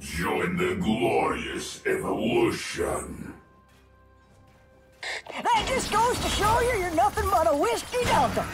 Join the glorious evolution. That just goes to show you you're nothing but a whiskey delta.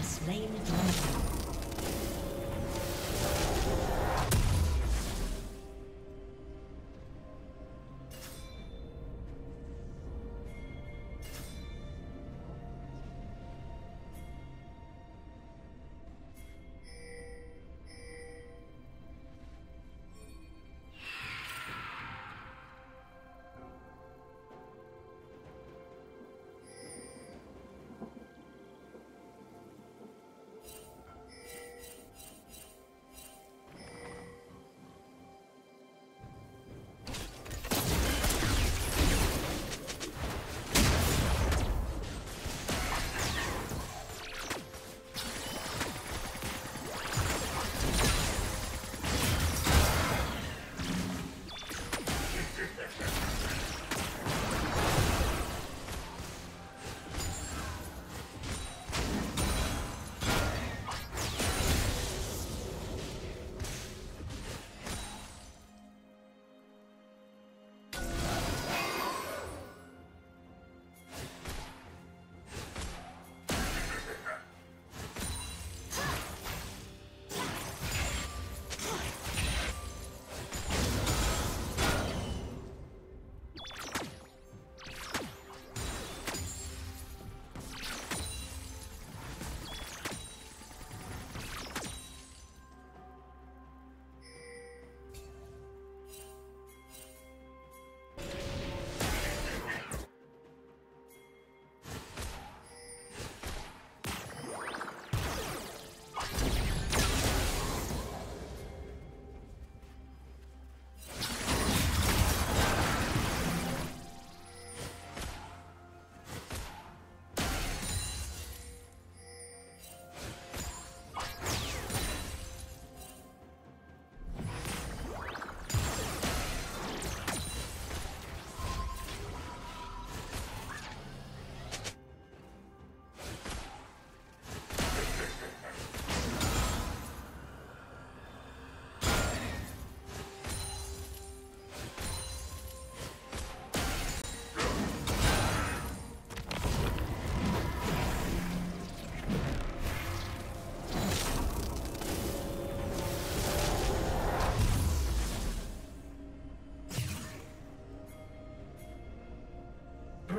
Slain the dragon.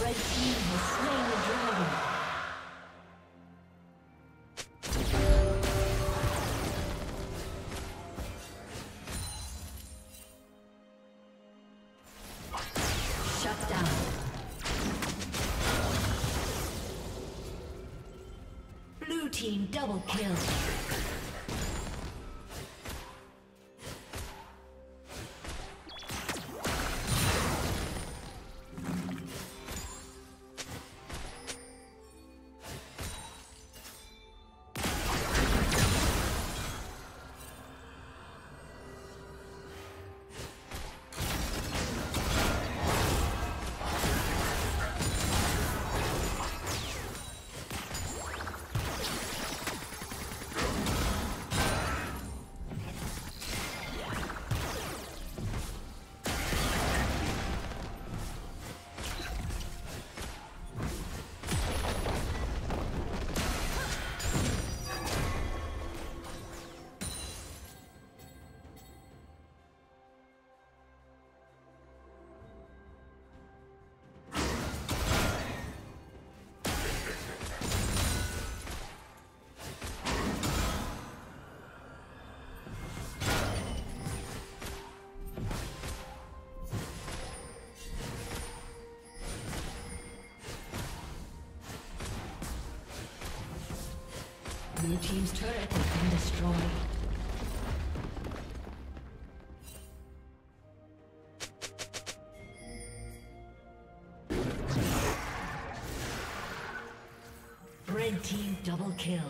Red team has slain the dragon. Shut down. Blue team double kill. Blue team's turret has been destroyed. Red team double kill.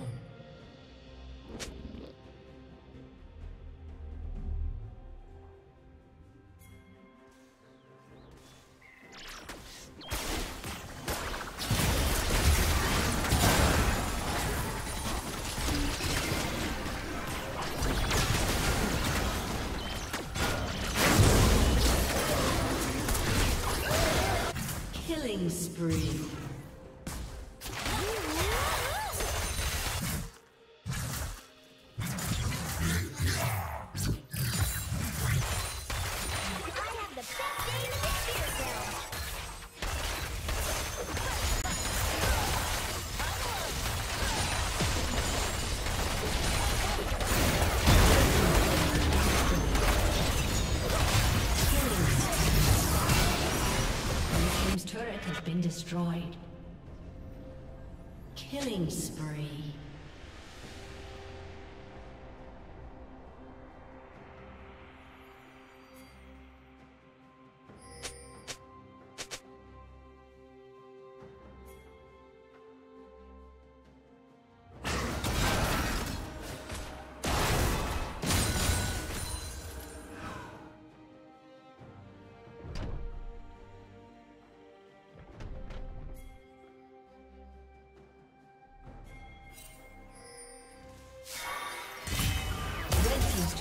Killing spree. Destroyed. Killing spree.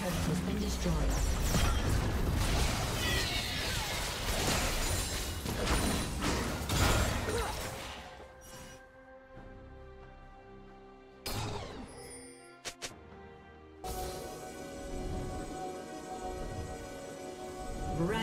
Has been destroyed. Blue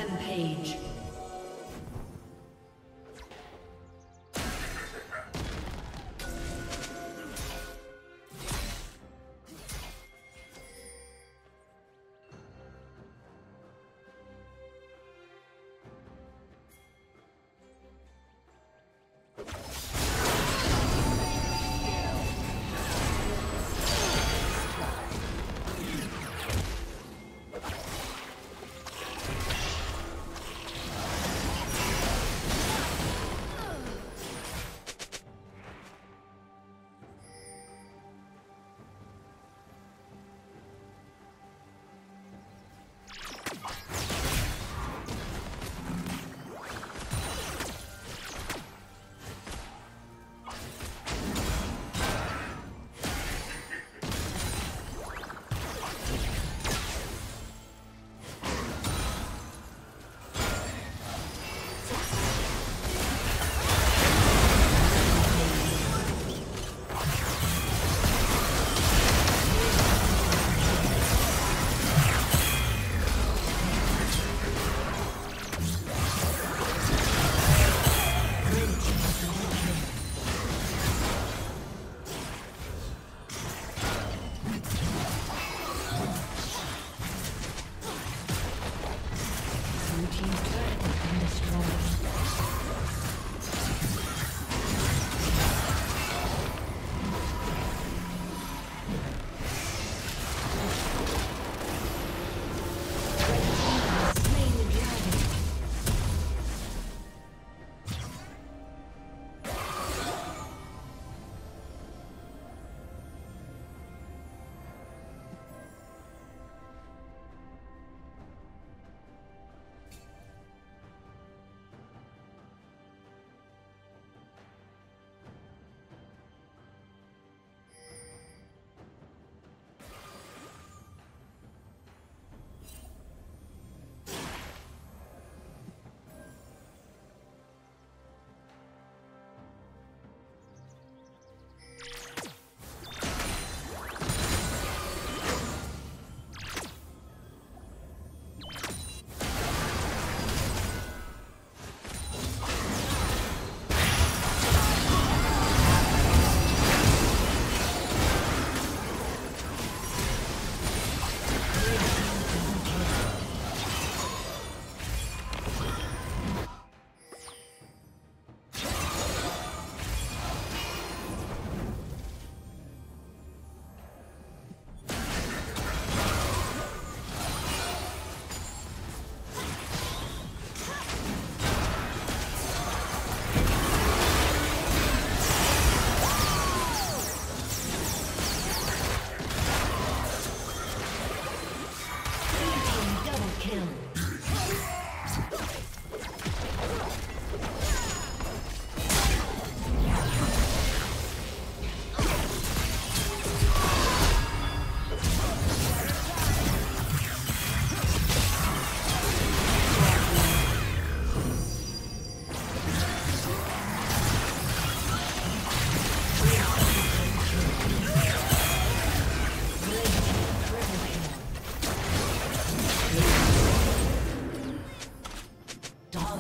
team's turret has been destroyed.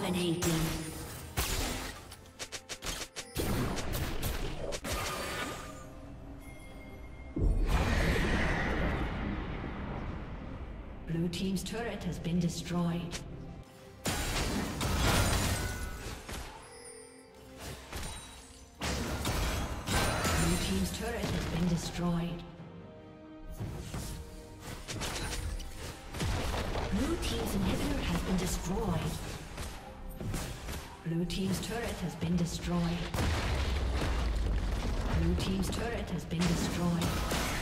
Dominating. Blue team's turret has been destroyed. Blue team's turret has been destroyed. Blue team's inhibitor has been destroyed. Blue team's turret has been destroyed. Blue team's turret has been destroyed.